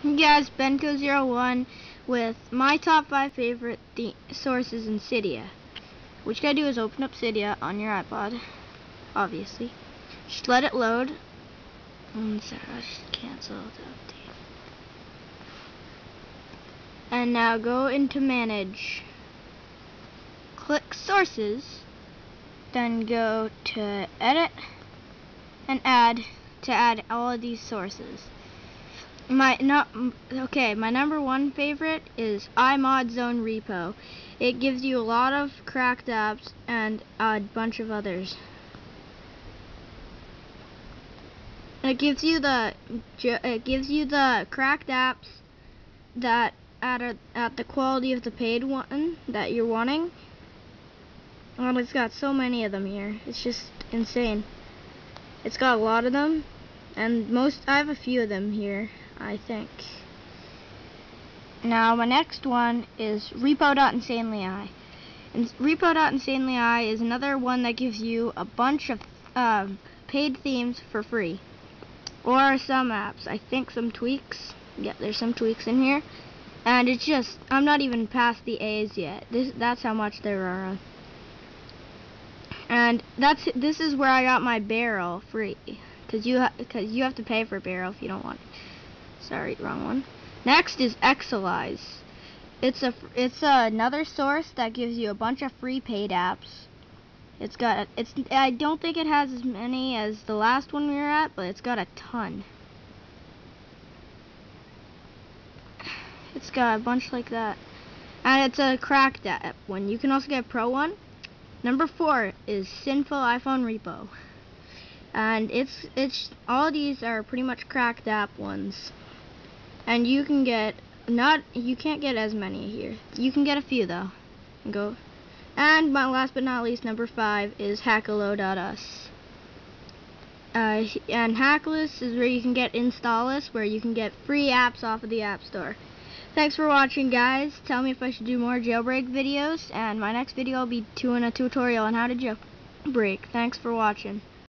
Hey guys, Benko01 with my top 5 favorite sources in Cydia. What you gotta do is open up Cydia on your iPod, obviously. Just let it load. And so I just cancel the update. And now go into Manage. Click Sources. Then go to Edit and Add to add all of these sources. My number one favorite is iModZone Repo. It gives you a lot of cracked apps and a bunch of others. It gives you the cracked apps that at the quality of the paid one that you're wanting. And it's got so many of them here. It's just insane. It's got a lot of them, and I have a few of them here, I think. Now my next one is repo.insanelyi. And repo.insanelyi is another one that gives you a bunch of paid themes for free, or some apps. I think some tweaks. Yeah, there's some tweaks in here, and it's just, I'm not even past the A's yet. That's how much there are. And this is where I got my barrel free, because you have to pay for a barrel if you don't want it. Sorry, wrong one. Next is Xsellize. It's another source that gives you a bunch of free paid apps. I don't think it has as many as the last one we were at, but it's got a ton. It's got a bunch like that, and it's a cracked app one. You can also get a pro one. Number 4 is Sinful iPhone Repo, and it's all these are pretty much cracked app ones. And you can't get as many here. You can get a few though. And my last but not least, number 5 is hackulo.us. And Hackless is where you can get Installous, where you can get free apps off of the App Store. Thanks for watching, guys. Tell me if I should do more jailbreak videos, and my next video will be doing a tutorial on how to jailbreak. Thanks for watching.